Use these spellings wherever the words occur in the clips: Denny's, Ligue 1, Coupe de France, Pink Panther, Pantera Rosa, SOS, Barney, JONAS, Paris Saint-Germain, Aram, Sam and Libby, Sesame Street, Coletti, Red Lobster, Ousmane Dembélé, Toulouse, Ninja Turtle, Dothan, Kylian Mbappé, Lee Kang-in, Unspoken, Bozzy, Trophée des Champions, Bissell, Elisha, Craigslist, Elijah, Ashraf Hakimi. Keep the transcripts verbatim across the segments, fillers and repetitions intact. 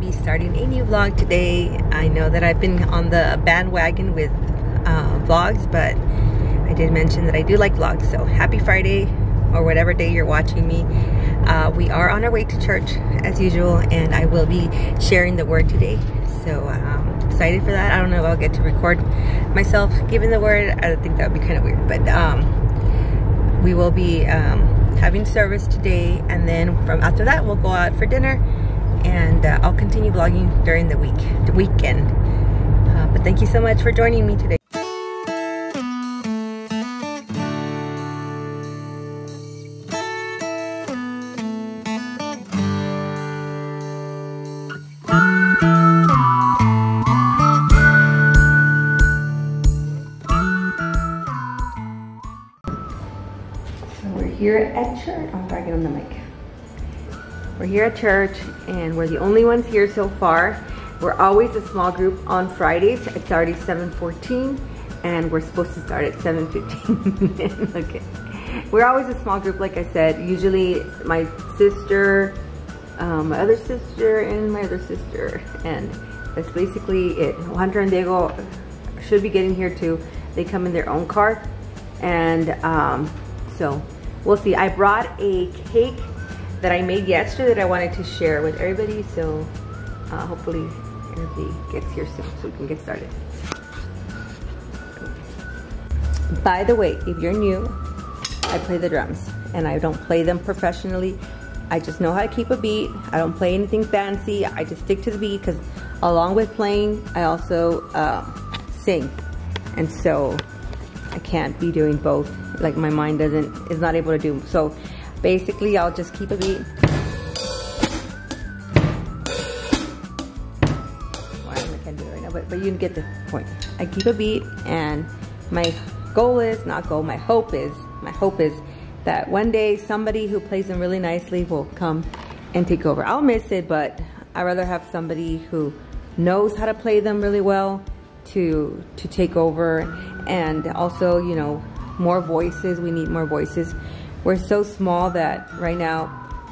be starting a new vlog today. I know that I've been on the bandwagon with uh, vlogs, but I did mention that I do like vlogs, so happy Friday or whatever day you're watching me. Uh, we are on our way to church as usual, and I will be sharing the word today. So um, excited for that. I don't know if I'll get to record myself giving the word. I think that would be kind of weird, but um, we will be um, having service today, and then from after that we'll go out for dinner, and uh, I'll continue vlogging during the week, the weekend. Uh, but thank you so much for joining me today. Here at church, I'm bragging on the mic. We're here at church, and we're the only ones here so far. We're always a small group on Fridays. It's already seven fourteen, and we're supposed to start at seven fifteen. Okay, we're always a small group, like I said. Usually, my sister, um, my other sister, and my other sister, and that's basically it. Alejandro and Diego should be getting here too. They come in their own car, and um, so. We'll see. I brought a cake that I made yesterday that I wanted to share with everybody, so uh, hopefully everybody gets here soon so we can get started. By the way, if you're new, I play the drums, and I don't play them professionally. I just know how to keep a beat. I don't play anything fancy. I just stick to the beat, because along with playing, I also uh, sing, and so I can't be doing both. Like my mind doesn't is not able to do. So basically I'll just keep a beat. Well, I can't do it right now, but, but you get the point. I keep a beat, and my goal is not goal, my hope is my hope is that one day somebody who plays them really nicely will come and take over. I'll miss it, but I'd rather have somebody who knows how to play them really well to to take over. And also, you know, more voices. We need more voices. We're so small that right now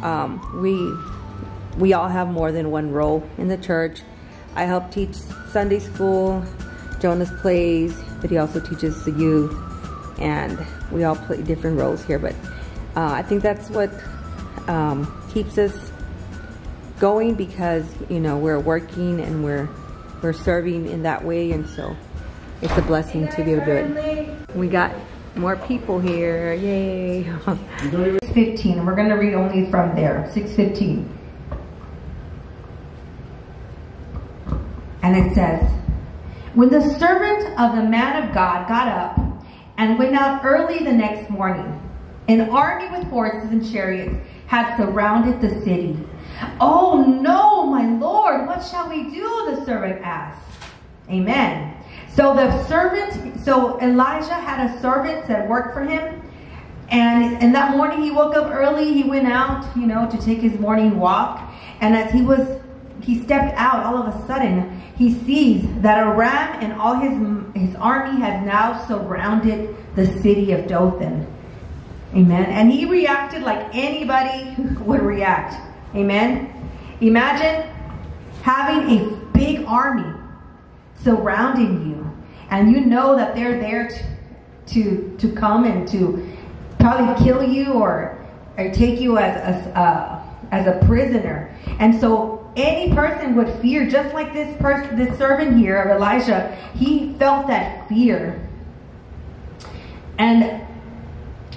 um, we we all have more than one role in the church. I help teach Sunday school. Jonas plays, but he also teaches the youth, and we all play different roles here. But uh, I think that's what um, keeps us going, because you know we're working and we're we're serving in that way, and so it's a blessing to be able to do it. We got more people here, yay. six fifteen, and we're gonna read only from there, six fifteen. And it says, when the servant of the man of God got up and went out early the next morning, an army with horses and chariots had surrounded the city. Oh no, my Lord, what shall we do? The servant asked. Amen. So the servant, so Elijah had a servant that worked for him, and, and that morning he woke up early, he went out, you know, to take his morning walk, and as he was, he stepped out, all of a sudden, he sees that Aram and all his, his army has now surrounded the city of Dothan. Amen. And he reacted like anybody would react. Amen. Imagine having a big army surrounding you, and you know that they're there to to, to come and to probably kill you or, or take you as as, uh, as a prisoner. And so any person would fear, just like this person, this servant here of Elijah, he felt that fear. And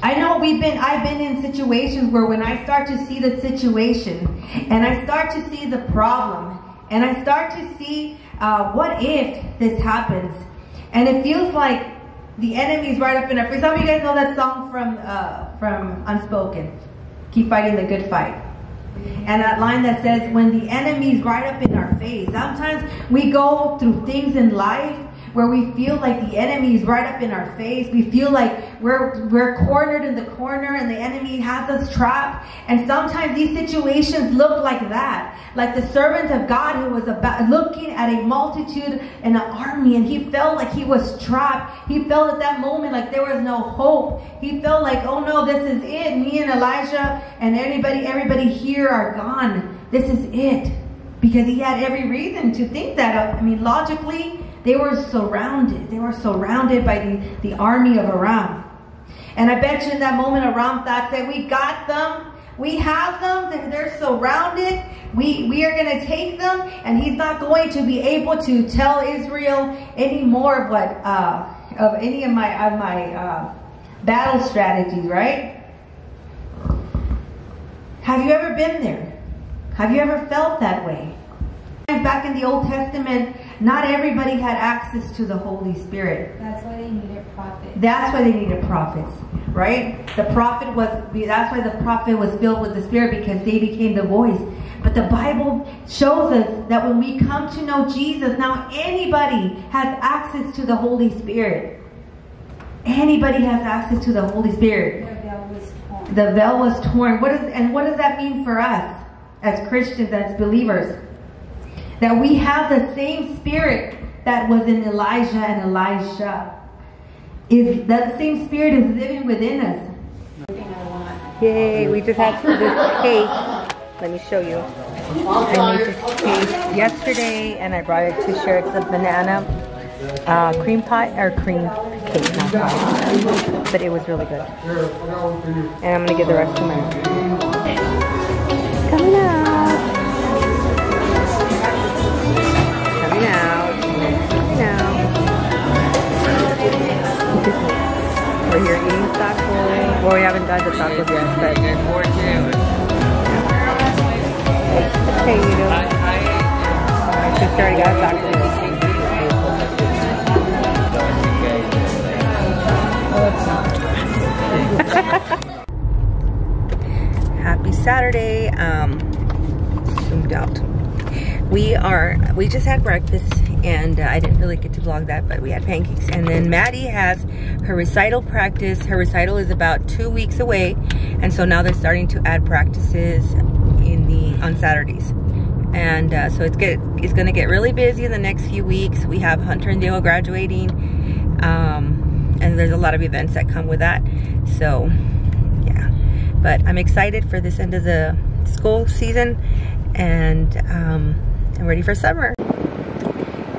I know we've been, I've been in situations where when I start to see the situation and I start to see the problem and I start to see Uh, what if this happens? And it feels like the enemy's right up in our face. Some of you guys know that song from uh, from Unspoken, "Keep Fighting the Good Fight," and that line that says, "When the enemy's right up in our face." Sometimes we go through things in life where we feel like the enemy's right up in our face. We feel like we're we're cornered in the corner, and the enemy has us trapped. And sometimes these situations look like that. Like the servant of God who was about looking at a multitude and an army, and he felt like he was trapped. He felt at that moment like there was no hope. He felt like, oh no, this is it. Me and Elijah and everybody, everybody here are gone. This is it. because he had every reason to think that. I mean, logically, they were surrounded. They were surrounded by the, the army of Aram. And I bet you in that moment, Aram thought, said, we got them. We have them. They're surrounded. We, we are going to take them. And he's not going to be able to tell Israel any more of what, uh, of any of my, of my uh, battle strategies, right? Have you ever been there? Have you ever felt that way? Back in the Old Testament, not everybody had access to the Holy Spirit. That's why they needed prophets. That's why they needed prophets, right? The prophet was, that's why the prophet was filled with the Spirit, because they became the voice. But the Bible shows us that when we come to know Jesus, now anybody has access to the Holy Spirit. Anybody has access to the Holy Spirit. The veil was torn. The veil was torn. What is, and what does that mean for us as Christians, as believers? That we have the same Spirit that was in Elijah and Elisha. Is that same Spirit is living within us. Yay, we just had this cake. Let me show you. I made this cake yesterday and I brought it to share. It's a banana uh, cream pie, or cream cake, not pie. But it was really good. And I'm gonna get the rest to mine. Coming up. We're here eating tacos. Well, we haven't done the tacos yet, but potato. I just already got tacos. Happy Saturday. Um, zoomed out. We are. We just had breakfast. And uh, I didn't really get to vlog that, but we had pancakes. And then Maddie has her recital practice. Her recital is about two weeks away. And so now they're starting to add practices in the on Saturdays. And uh, so it's get, it's gonna get really busy in the next few weeks. We have Hunter and Dale graduating. Um, and there's a lot of events that come with that. So yeah, but I'm excited for this end of the school season. And um, I'm ready for summer.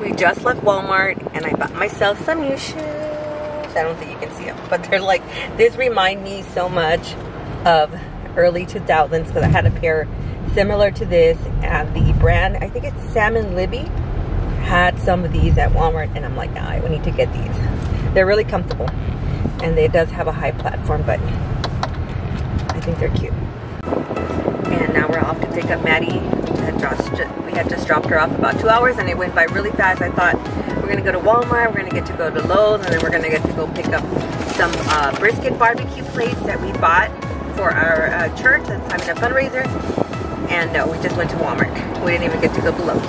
We just left Walmart and I bought myself some new shoes. I don't think you can see them, but they're like, this remind me so much of early two thousands, because I had a pair similar to this at the brand. I think it's Sam and Libby had some of these at Walmart, and I'm like, nah, I need to get these. They're really comfortable, and they does have a high platform, but I think they're cute. And now we're off to pick up Maddie. We had just dropped her off about two hours and it went by really fast. I thought we're going to go to Walmart, we're going to get to go to Lowe's, and then we're going to get to go pick up some uh, brisket barbecue plates that we bought for our uh, church that's having a fundraiser. And uh, we just went to Walmart. We didn't even get to go to Lowe's.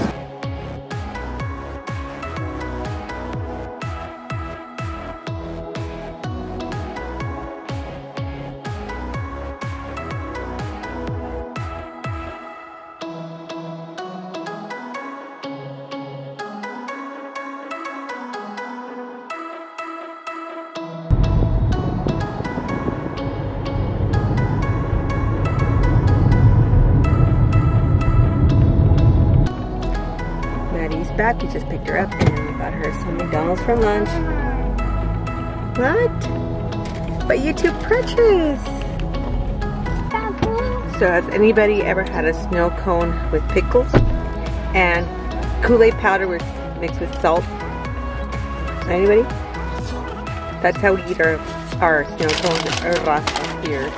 We just picked her up and we got her some McDonald's for lunch. What? But YouTube purchase! So has anybody ever had a snow cone with pickles? And Kool-Aid powder was mixed with salt? Anybody? That's how we eat our, our snow cones, or raspas here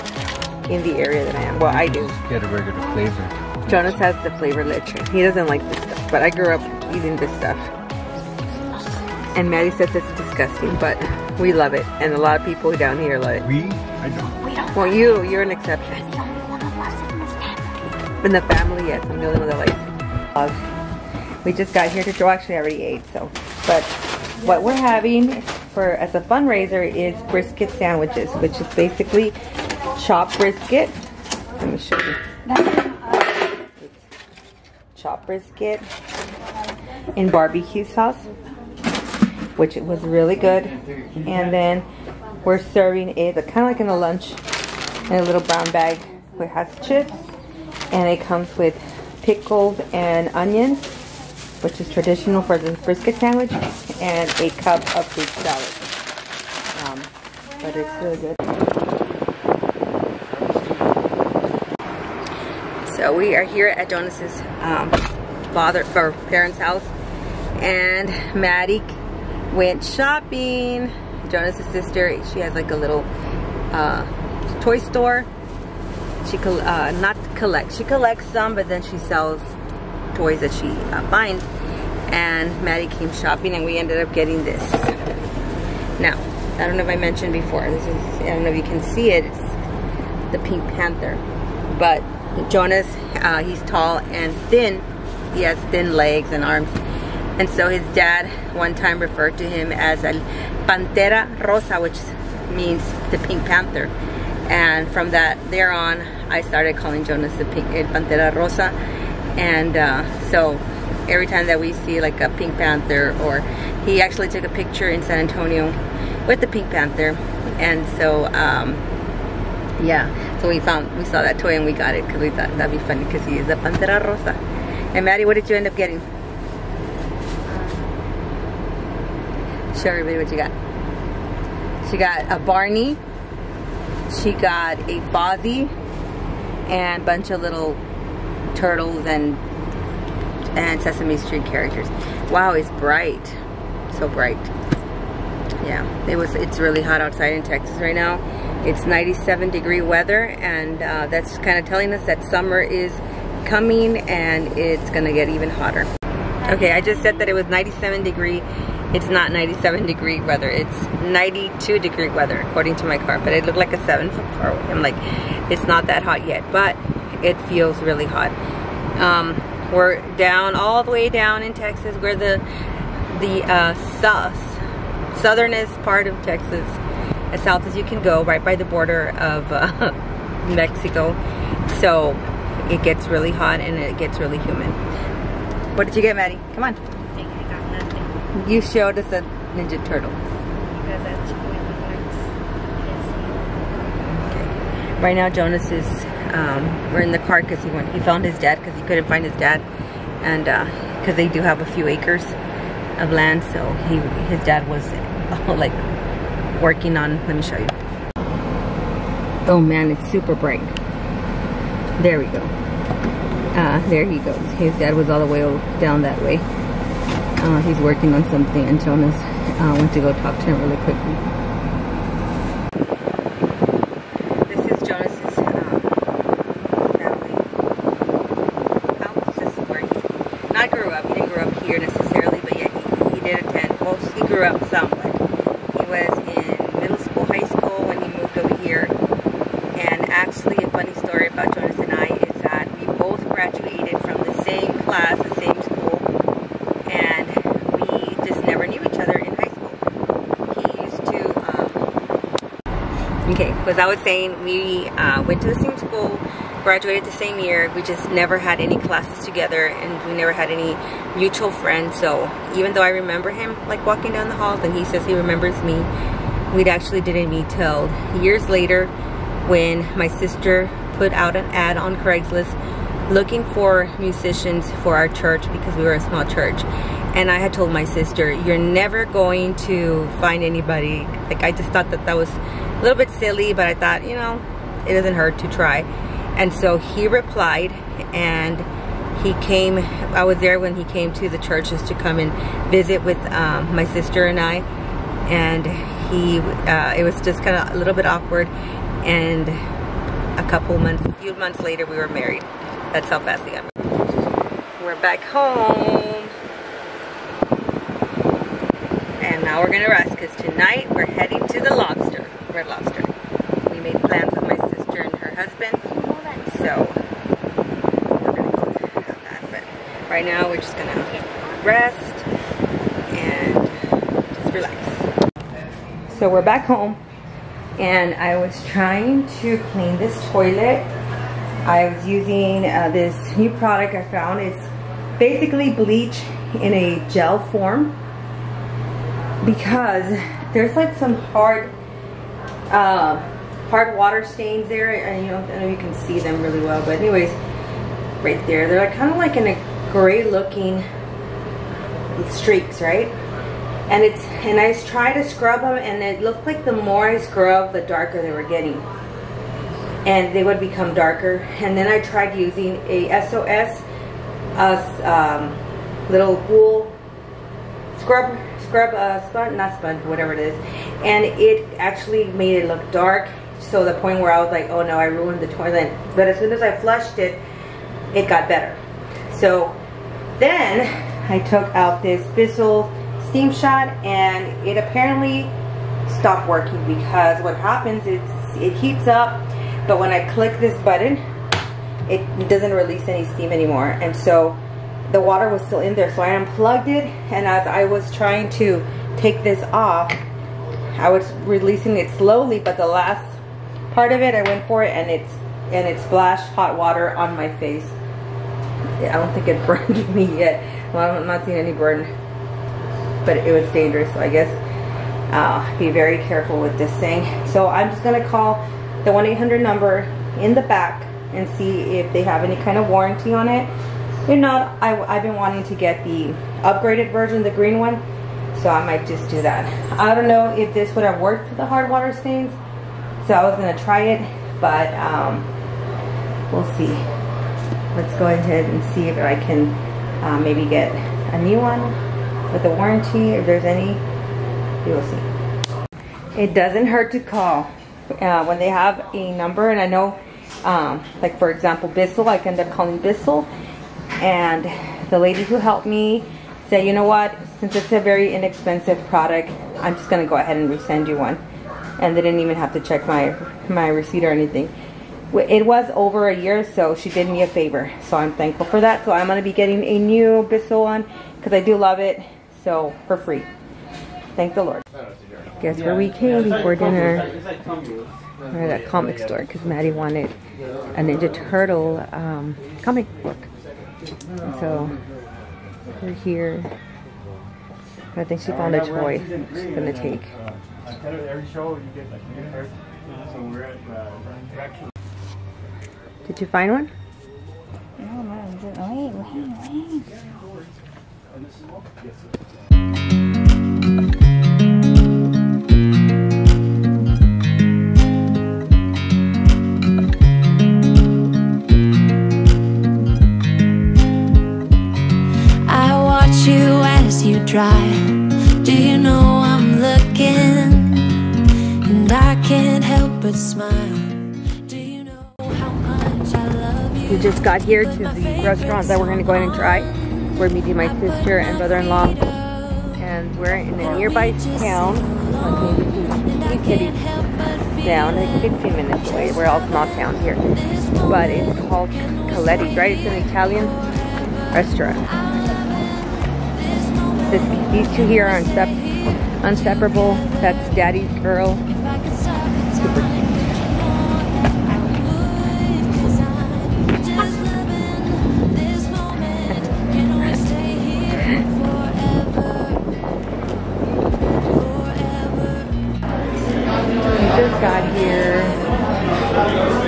in the area that I am. Well, I do. Get a regular flavor. Jonas has the flavor lechon. He doesn't like this stuff, but I grew up eating this stuff, and Maddie says it's disgusting, but we love it, and a lot of people down here love it. We? I don't. We don't. Well, you, you're an exception. You're the only one who loves it in this family. In the family, yes, I'm the only one that likes it. Um, we just got here to draw. Actually, I already ate, so. But what we're having for as a fundraiser is brisket sandwiches, which is basically chopped brisket. Let me show you. Chopped brisket in barbecue sauce, which it was really good. And then we're serving it kind of like in a lunch in a little brown bag. It has chips and it comes with pickles and onions, which is traditional for the brisket sandwich, and a cup of fruit salad. Um, but it's really good. So we are here at Jonas's um, father or parents' house, and Maddie went shopping. Jonas's sister, she has like a little uh, toy store. She uh, not collect. She collects some, but then she sells toys that she uh, finds. And Maddie came shopping, and we ended up getting this. Now, I don't know if I mentioned before. This is, I don't know if you can see it. It's the Pink Panther. But Jonas, uh, he's tall and thin. He has thin legs and arms, and so his dad one time referred to him as a Pantera Rosa, which means the Pink Panther. And from that there on, I started calling Jonas the pink, El Pantera Rosa. And uh, so every time that we see like a Pink Panther, or he actually took a picture in San Antonio with the Pink Panther, and so um, yeah, so we found, we saw that toy and we got it because we thought that'd be funny because he is a Pantera Rosa. And Maddie, what did you end up getting? Show everybody what you got. She got a Barney. She got a Bozzy and a bunch of little turtles and and Sesame Street characters. Wow, it's bright, so bright. Yeah, it was. It's really hot outside in Texas right now. It's ninety-seven degree weather, and uh, that's kind of telling us that summer is coming, and it's gonna get even hotter. Okay, I just said that it was ninety-seven degree. It's not ninety-seven degree weather, it's ninety-two degree weather according to my car, but it looked like a seven from far away. I'm like, it's not that hot yet, but it feels really hot. Um, we're down, all the way down in Texas. We're the, the uh, south, southernest part of Texas, as south as you can go, right by the border of uh, Mexico. So it gets really hot and it gets really humid. What did you get, Maddie? Come on. You showed us a Ninja Turtle. Because that's okay. Right now, Jonas is, um, we're in the car because he went, he found his dad because he couldn't find his dad. And because uh, they do have a few acres of land, so he his dad was like working on, let me show you. Oh man, it's super bright. There we go. Uh, there he goes. His dad was all the way down that way. Uh, he's working on something, and Jonas uh, went to go talk to him really quickly. This is Jonas's uh, family house. This is where he not grew up. He didn't grow up here necessarily, but yet he, he did attend. Well, he grew up somewhat. He was in middle school, high school when he moved over here. And actually, a funny story about Jonas and I is that we both graduated from the same class, the same school. Okay, as I was saying, we uh, went to the same school, graduated the same year. We just never had any classes together, and we never had any mutual friends. So even though I remember him like walking down the halls, and he says he remembers me, we actually didn't meet till years later when my sister put out an ad on Craigslist looking for musicians for our church because we were a small church. And I had told my sister, you're never going to find anybody. Like, I just thought that that was a little bit silly, but I thought, you know, it doesn't hurt to try. And so he replied, and he came. I was there when he came to the church just to come and visit with um, my sister and I, and he uh, it was just kind of a little bit awkward, and a couple months a few months later we were married. That's how fast we got married. We're back home, and now we're gonna rest because tonight we're heading to the Lobster, Red Lobster. We made plans with my sister and her husband, so we're going to have that. But right now, we're just going to rest and just relax. So we're back home, and I was trying to clean this toilet. I was using uh, this new product I found. It's basically bleach in a gel form because there's like some hard Uh, hard water stains there, and you know, I know you can see them really well, but anyways, right there. They're kind of like in a gray looking streaks, right? And it's and I tried to scrub them, and it looked like the more I scrubbed, the darker they were getting, and they would become darker. And then I tried using a S O S uh, um, little wool scrub, scrub uh, sponge, not sponge, whatever it is, and it actually made it look dark. So the point where I was like, oh no, I ruined the toilet. But as soon as I flushed it, it got better. So then I took out this Bissell steam shot, and it apparently stopped working, because what happens is it heats up, but when I click this button, it doesn't release any steam anymore. And so the water was still in there, so I unplugged it, and as I was trying to take this off, I was releasing it slowly, but the last part of it, I went for it, and it's and it splashed hot water on my face. I don't think it burned me yet. Well, I'm not seeing any burn, but it was dangerous. So I guess uh, be very careful with this thing. So I'm just gonna call the one eight hundred number in the back and see if they have any kind of warranty on it. If not, I, I've been wanting to get the upgraded version, the green one, so I might just do that. I don't know if this would have worked for the hard water stains, so I was gonna try it, but um, we'll see. Let's go ahead and see if I can uh, maybe get a new one with a warranty, if there's any. We will see. It doesn't hurt to call uh, when they have a number, and I know, um, like for example, Bissell. I ended up calling Bissell, and the lady who helped me said, you know what, since it's a very inexpensive product, I'm just gonna go ahead and resend you one. And they didn't even have to check my my receipt or anything. It was over a year, so she did me a favor, so I'm thankful for that. So I'm gonna be getting a new Bissell one, because I do love it, so for free. Thank the Lord. Guess where we came before dinner? We're at a comic store, because Maddie wanted a Ninja Turtle um, comic book. And so we're here. I think she found a toy she's gonna take. Every show you get like new hair. So we're at uh did you find one? No, no, just wait, wait, wait. And this is what? Yes, sir. We just got here to the restaurant that we're going to go ahead and try. We're meeting my sister and brother-in-law, and we're in a nearby town. Okay, down like fifteen minutes away. We're all small town here, but it's called Coletti, right? It's an Italian restaurant. This, these two here are unsep inseparable. That's Daddy's girl. Super cute. Got here.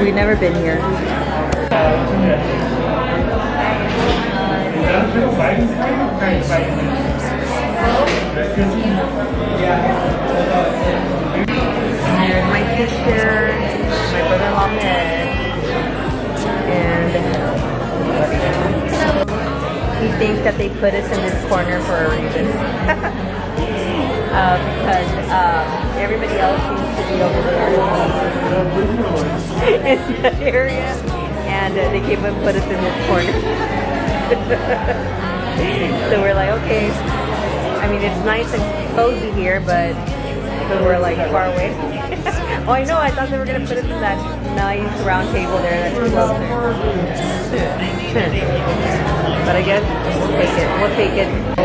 We've never been here. There's my sister, my brother-in-law, and he thinks that they put us in this corner for a reason. Uh, because uh, everybody else seems to be over there in that area, and uh, they came and put us in this corner. So we're like, okay, I mean, it's nice and cozy here, but we're like far away. Oh, I know, I thought they were going to put us in that nice round table there that's closer. But I guess we'll take it, we'll take it. I'm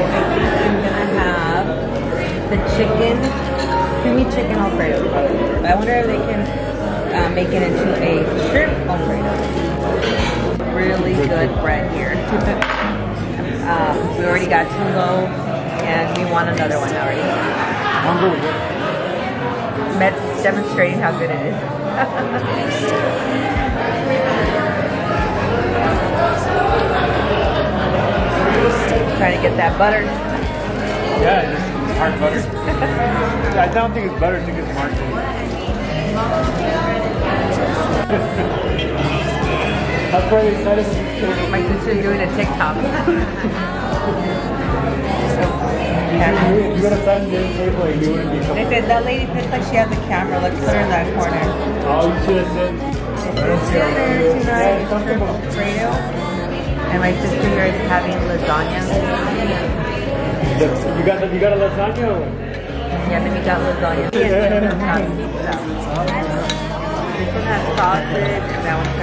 going to have the chicken, give me chicken Alfredo. I wonder if they can uh, make it into a shrimp Alfredo. Really good bread here. uh, we already got tungo, and we want another one already. Matt's demonstrating how good it is. Trying to get that butter. Yeah, it's hard butter. I don't think it's butter, I think it's margarine. That's why they said it. My sister's doing a TikTok. You would have done this table and you wouldn't be comfortable. They said that lady looks like she has a camera. Let's put her in that corner. Oh, you should have said. It's dinner tonight. It's for radio. And my sister here is having lasagna. You got the, you got a lasagna? Yeah, then we got lasagna. This one has sausage and that one's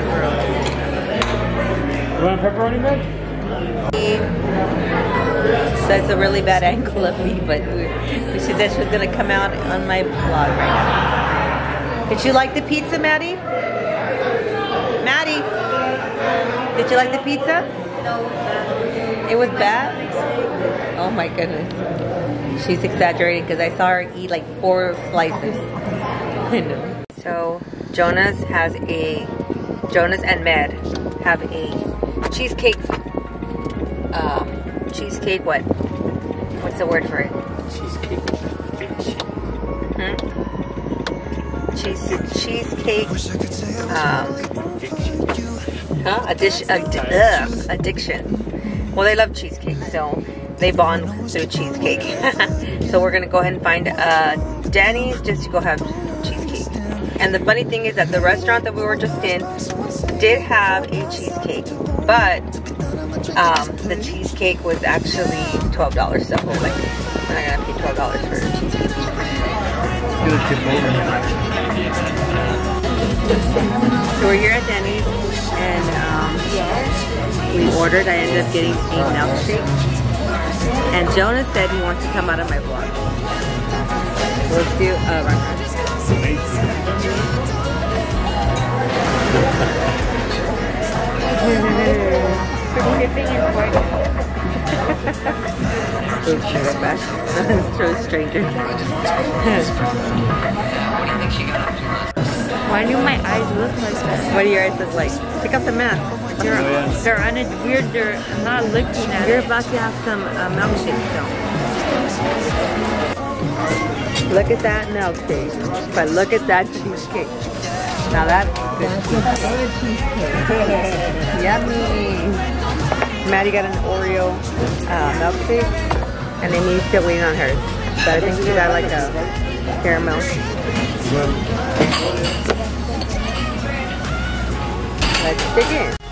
pepperoni. You want a pepperoni, man? So it's a really bad ankle of me, but we should, that's what's gonna come out on my vlog right now. Did you like the pizza, Maddie? Maddie? Did you like the pizza? No. It was bad? Oh my goodness. She's exaggerating because I saw her eat like four slices. I know. So Jonas has a, Jonas and Med have a cheesecake, um, cheesecake what? What's the word for it? Cheesecake bitch. Hmm? Cheese, cheesecake, um, Huh? Addition, addi ugh, addiction. Well, they love cheesecake, so they bond through cheesecake. So we're gonna go ahead and find uh, Denny's just to go have cheesecake. And the funny thing is that the restaurant that we were just in did have a cheesecake, but um, the cheesecake was actually twelve dollars. So we're like, we're not gonna pay twelve dollars for a cheesecake. So we're here at Denny's. And um, we ordered, I ended up getting a milkshake. And Jonas said he wants to come out of my vlog. Let's do a uh, run run. Throw a stranger. What do you think she got up to? Why do my eyes look like that? What do your eyes look like? Pick up the mask. They're, oh, yeah. they're on a weird, they're, I'm not looking at You're it. You're about to have some uh, milkshake though. Look at that milkshake. But look at that cheesecake. Now that's good. That's a cheesecake. Yummy. Maddie got an Oreo uh, milkshake. And then he's still waiting on hers. But I think she got like a caramel. Let's begin.